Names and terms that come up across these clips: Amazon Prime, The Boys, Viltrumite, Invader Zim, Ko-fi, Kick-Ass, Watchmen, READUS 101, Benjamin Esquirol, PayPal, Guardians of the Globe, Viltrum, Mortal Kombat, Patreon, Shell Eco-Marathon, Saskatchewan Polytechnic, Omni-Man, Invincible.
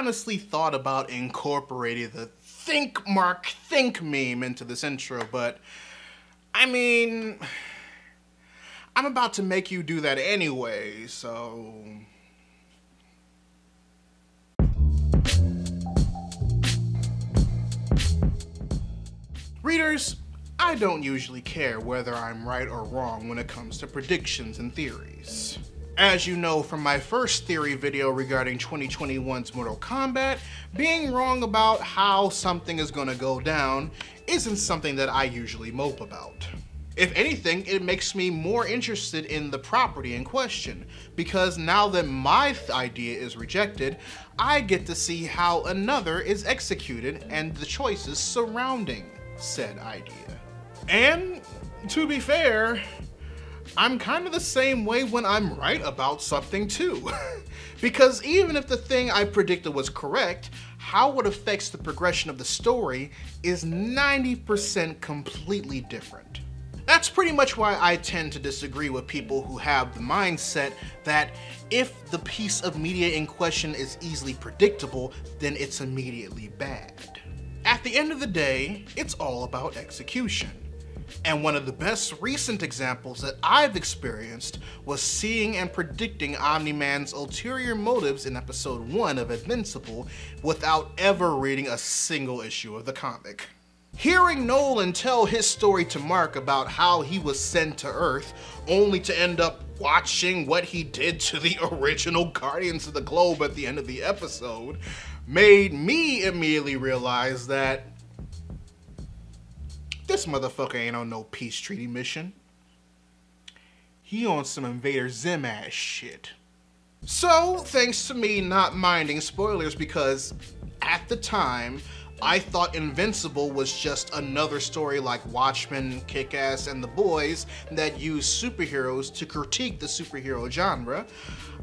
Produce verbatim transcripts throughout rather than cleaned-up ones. honestly thought about incorporating the think Mark think meme into this intro, but I mean, I'm about to make you do that anyway, so. Readers, I don't usually care whether I'm right or wrong when it comes to predictions and theories. As you know from my first theory video regarding twenty twenty-one's Mortal Kombat, being wrong about how something is gonna go down isn't something that I usually mope about. If anything, it makes me more interested in the property in question, because now that my idea is rejected, I get to see how another is executed and the choices surrounding said idea. And to be fair, I'm kind of the same way when I'm right about something too. Because even if the thing I predicted was correct, how it affects the progression of the story is ninety percent completely different. That's pretty much why I tend to disagree with people who have the mindset that if the piece of media in question is easily predictable, then it's immediately bad. At the end of the day, it's all about execution. And one of the best recent examples that I've experienced was seeing and predicting Omni-Man's ulterior motives in episode one of Invincible without ever reading a single issue of the comic. Hearing Nolan tell his story to Mark about how he was sent to Earth, only to end up watching what he did to the original Guardians of the Globe at the end of the episode, made me immediately realize that this motherfucker ain't on no peace treaty mission. He on some Invader Zim ass shit. So, thanks to me not minding spoilers, because at the time, I thought Invincible was just another story like Watchmen, Kick-Ass, and The Boys that used superheroes to critique the superhero genre.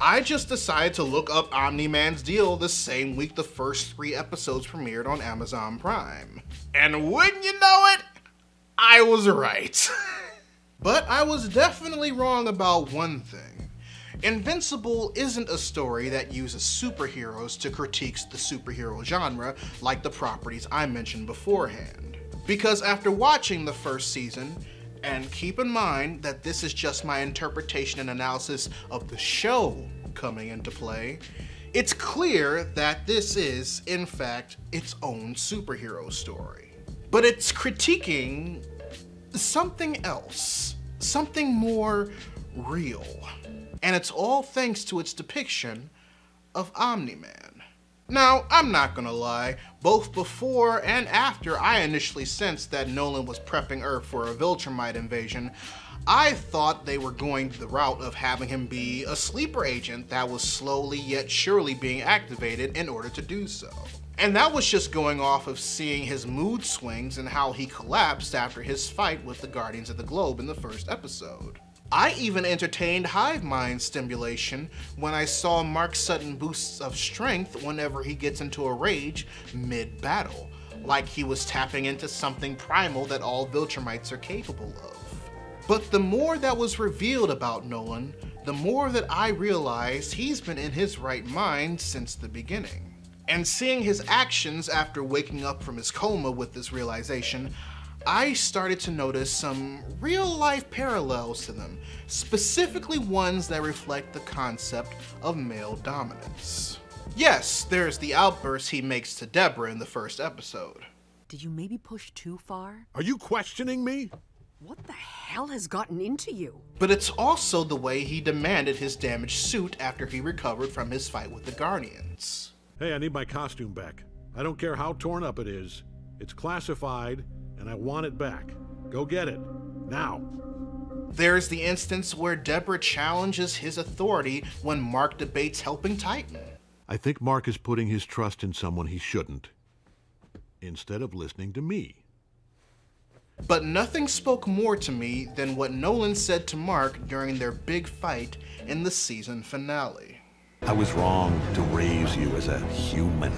I just decided to look up Omni-Man's deal the same week the first three episodes premiered on Amazon Prime. And wouldn't you know it, I was right. But I was definitely wrong about one thing. Invincible isn't a story that uses superheroes to critique the superhero genre like the properties I mentioned beforehand. Because after watching the first season, and keep in mind that this is just my interpretation and analysis of the show coming into play, it's clear that this is, in fact, its own superhero story. But it's critiquing something else, something more real. And it's all thanks to its depiction of Omni-Man. Now, I'm not gonna lie, both before and after I initially sensed that Nolan was prepping Earth for a Viltrumite invasion, I thought they were going the route of having him be a sleeper agent that was slowly yet surely being activated in order to do so. And that was just going off of seeing his mood swings and how he collapsed after his fight with the Guardians of the Globe in the first episode. I even entertained hive mind stimulation when I saw Mark's sudden boosts of strength whenever he gets into a rage mid-battle, like he was tapping into something primal that all Viltrumites are capable of. But the more that was revealed about Nolan, the more that I realized he's been in his right mind since the beginning. And seeing his actions after waking up from his coma with this realization, I started to notice some real-life parallels to them, specifically ones that reflect the concept of male dominance. Yes, there's the outburst he makes to Deborah in the first episode. Did you maybe push too far? Are you questioning me? What the hell has gotten into you? But it's also the way he demanded his damaged suit after he recovered from his fight with the Guardians. Hey, I need my costume back. I don't care how torn up it is. It's classified, and I want it back. Go get it. Now. There's the instance where Deborah challenges his authority when Mark debates helping Titan. I think Mark is putting his trust in someone he shouldn't, instead of listening to me. But nothing spoke more to me than what Nolan said to Mark during their big fight in the season finale. I was wrong to raise you as a human.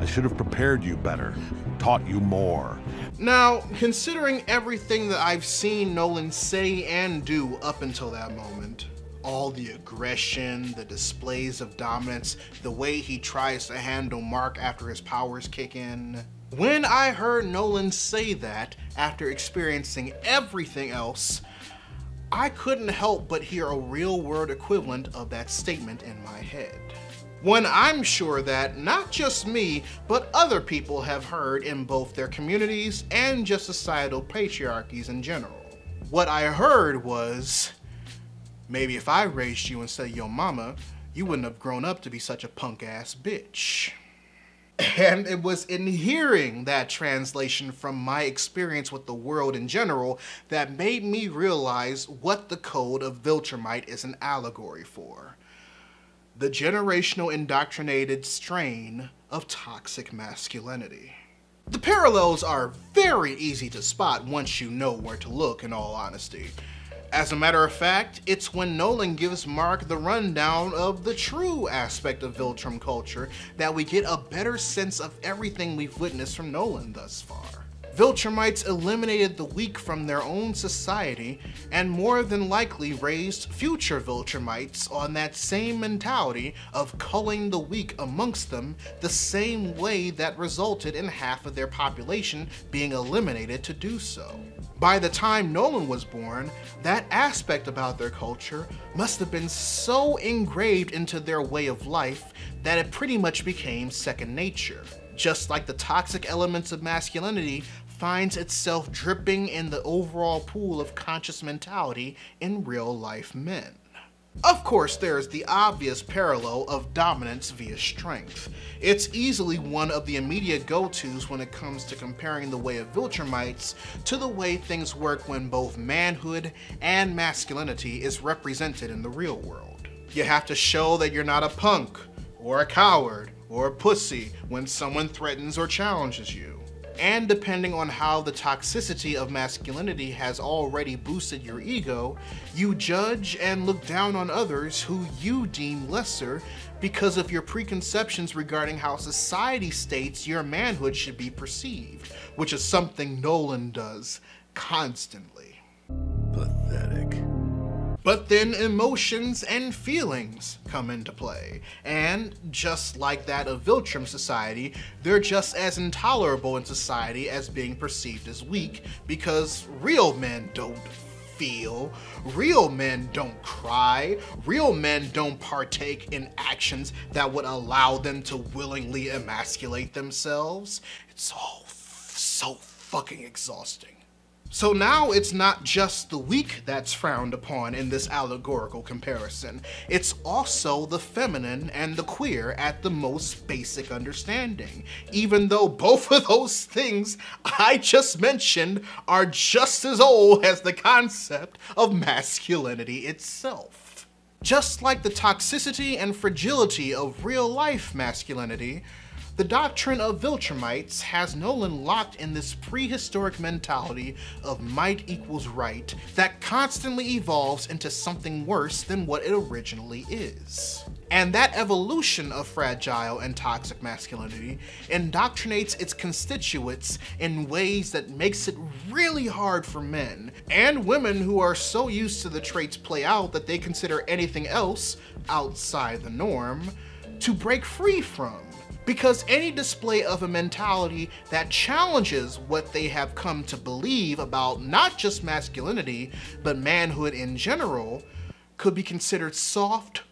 I should have prepared you better, taught you more. Now, considering everything that I've seen Nolan say and do up until that moment, all the aggression, the displays of dominance, the way he tries to handle Mark after his powers kick in. When I heard Nolan say that after experiencing everything else, I couldn't help but hear a real-world equivalent of that statement in my head. One I'm sure that not just me, but other people have heard in both their communities and just societal patriarchies in general. What I heard was, maybe if I raised you instead of your mama, you wouldn't have grown up to be such a punk-ass bitch. And it was in hearing that translation from my experience with the world in general that made me realize what the code of Viltrumite is an allegory for. The generational indoctrinated strain of toxic masculinity. The parallels are very easy to spot once you know where to look, in all honesty. As a matter of fact, it's when Nolan gives Mark the rundown of the true aspect of Viltrum culture that we get a better sense of everything we've witnessed from Nolan thus far. Viltrumites eliminated the weak from their own society and more than likely raised future Viltrumites on that same mentality of culling the weak amongst them, the same way that resulted in half of their population being eliminated to do so. By the time Nolan was born, that aspect about their culture must have been so engraved into their way of life that it pretty much became second nature. Just like the toxic elements of masculinity finds itself dripping in the overall pool of conscious mentality in real life men. Of course, there is the obvious parallel of dominance via strength. It's easily one of the immediate go-tos when it comes to comparing the way of Viltrumites to the way things work when both manhood and masculinity is represented in the real world. You have to show that you're not a punk or a coward or a pussy when someone threatens or challenges you. And depending on how the toxicity of masculinity has already boosted your ego, you judge and look down on others who you deem lesser because of your preconceptions regarding how society states your manhood should be perceived, which is something Nolan does constantly. Pathetic. But then emotions and feelings come into play, and just like that of Viltrum society, they're just as intolerable in society as being perceived as weak, because real men don't feel, real men don't cry, real men don't partake in actions that would allow them to willingly emasculate themselves. It's all f- so fucking exhausting. So now it's not just the weak that's frowned upon in this allegorical comparison, it's also the feminine and the queer at the most basic understanding, even though both of those things I just mentioned are just as old as the concept of masculinity itself. Just like the toxicity and fragility of real-life masculinity, the doctrine of Viltrumites has Nolan locked in this prehistoric mentality of might equals right that constantly evolves into something worse than what it originally is. And that evolution of fragile and toxic masculinity indoctrinates its constituents in ways that makes it really hard for men and women who are so used to the traits play out that they consider anything else outside the norm to break free from. Because any display of a mentality that challenges what they have come to believe about not just masculinity, but manhood in general, could be considered soft,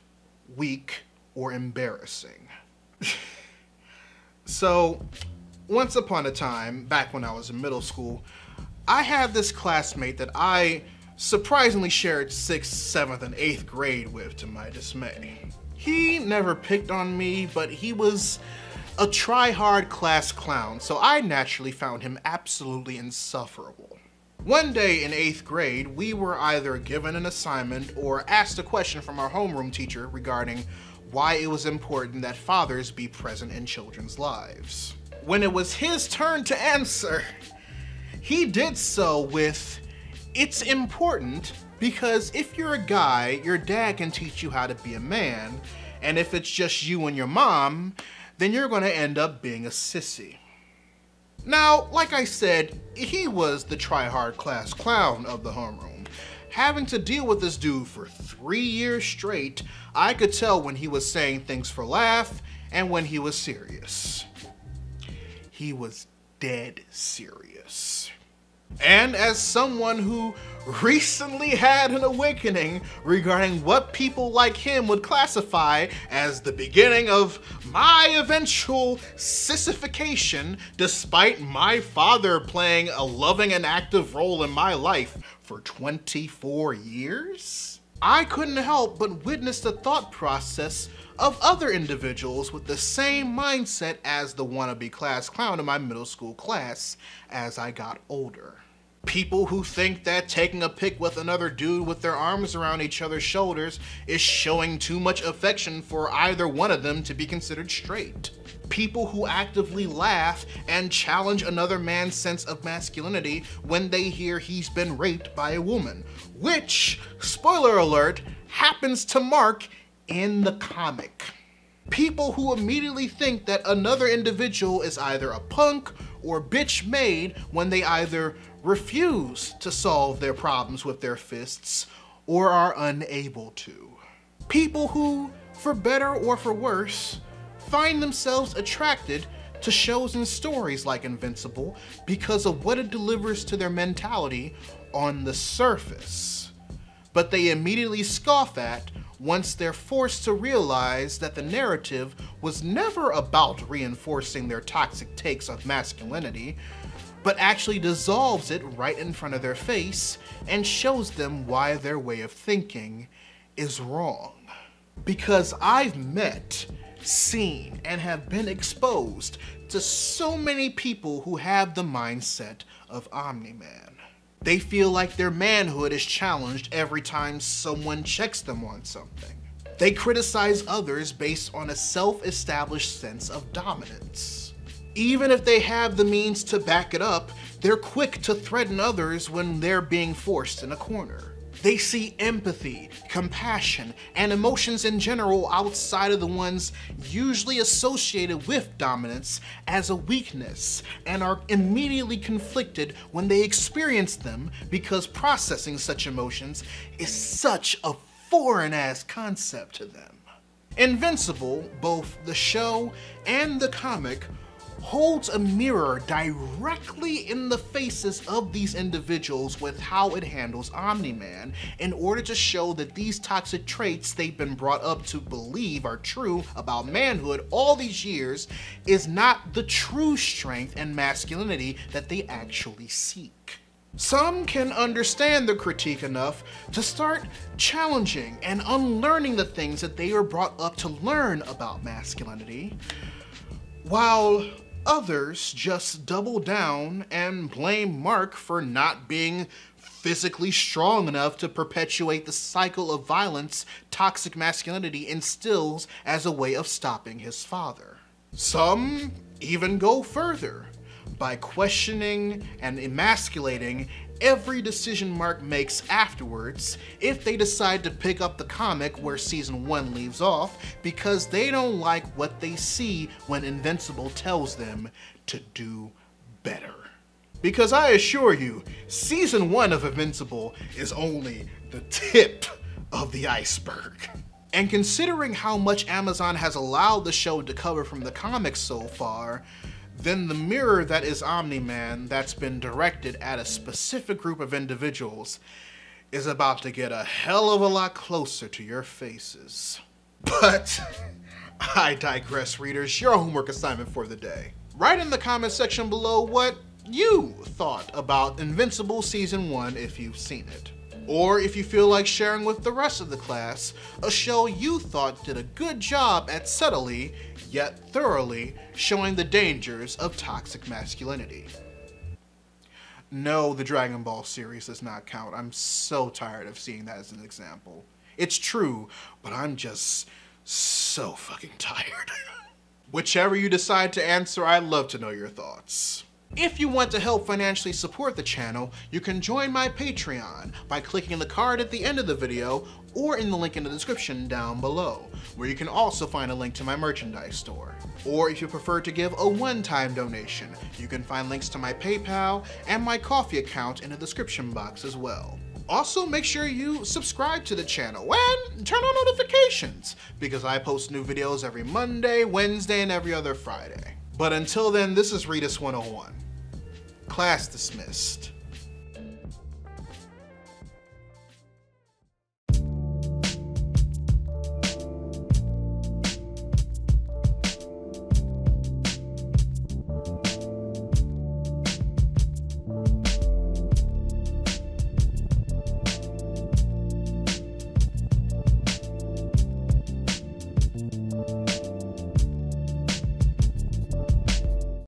weak, or embarrassing. So, once upon a time, back when I was in middle school, I had this classmate that I surprisingly shared sixth, seventh, and eighth grade with, to my dismay. He never picked on me, but he was a try-hard class clown, so I naturally found him absolutely insufferable. One day in eighth grade, we were either given an assignment or asked a question from our homeroom teacher regarding why it was important that fathers be present in children's lives. When it was his turn to answer, he did so with, "It's important because if you're a guy, your dad can teach you how to be a man, and if it's just you and your mom, then you're gonna end up being a sissy." Now, like I said, he was the try-hard class clown of the homeroom. Having to deal with this dude for three years straight, I could tell when he was saying things for laugh and when he was serious. He was dead serious. And as someone who recently had an awakening regarding what people like him would classify as the beginning of my eventual sissification, despite my father playing a loving and active role in my life for twenty-four years, I couldn't help but witness the thought process of other individuals with the same mindset as the wannabe class clown in my middle school class as I got older. People who think that taking a pic with another dude with their arms around each other's shoulders is showing too much affection for either one of them to be considered straight. People who actively laugh and challenge another man's sense of masculinity when they hear he's been raped by a woman, which, spoiler alert, happens to Mark in the comic. People who immediately think that another individual is either a punk or bitch made when they either refuse to solve their problems with their fists or are unable to. People who, for better or for worse, find themselves attracted to shows and stories like Invincible because of what it delivers to their mentality on the surface, but they immediately scoff at once they're forced to realize that the narrative was never about reinforcing their toxic takes of masculinity, but actually dissolves it right in front of their face and shows them why their way of thinking is wrong. Because I've met, seen, and have been exposed to so many people who have the mindset of Omni-Man. They feel like their manhood is challenged every time someone checks them on something. They criticize others based on a self-established sense of dominance. Even if they have the means to back it up, they're quick to threaten others when they're being forced in a corner. They see empathy, compassion, and emotions in general outside of the ones usually associated with dominance as a weakness, and are immediately conflicted when they experience them because processing such emotions is such a foreign-ass concept to them. Invincible, both the show and the comic, holds a mirror directly in the faces of these individuals with how it handles Omni-Man in order to show that these toxic traits they've been brought up to believe are true about manhood all these years is not the true strength and masculinity that they actually seek. Some can understand the critique enough to start challenging and unlearning the things that they were brought up to learn about masculinity, while others just double down and blame Mark for not being physically strong enough to perpetuate the cycle of violence toxic masculinity instills as a way of stopping his father. Some even go further by questioning and emasculating every decision Mark makes afterwards if they decide to pick up the comic where season one leaves off because they don't like what they see when Invincible tells them to do better. Because I assure you, season one of Invincible is only the tip of the iceberg. And considering how much Amazon has allowed the show to cover from the comics so far, then the mirror that is Omni-Man that's been directed at a specific group of individuals is about to get a hell of a lot closer to your faces. But I digress, readers. Your homework assignment for the day: write in the comment section below what you thought about Invincible Season one if you've seen it. Or if you feel like sharing with the rest of the class a show you thought did a good job at subtly, yet thoroughly, showing the dangers of toxic masculinity. No, the Dragon Ball series does not count. I'm so tired of seeing that as an example. It's true, but I'm just so fucking tired. Whichever you decide to answer, I'd love to know your thoughts. If you want to help financially support the channel, you can join my Patreon by clicking the card at the end of the video or in the link in the description down below, where you can also find a link to my merchandise store. Or if you prefer to give a one-time donation, you can find links to my PayPal and my Ko-fi account in the description box as well. Also, make sure you subscribe to the channel and turn on notifications because I post new videos every Monday, Wednesday, and every other Friday. But until then, this is Readus one oh one. Class dismissed.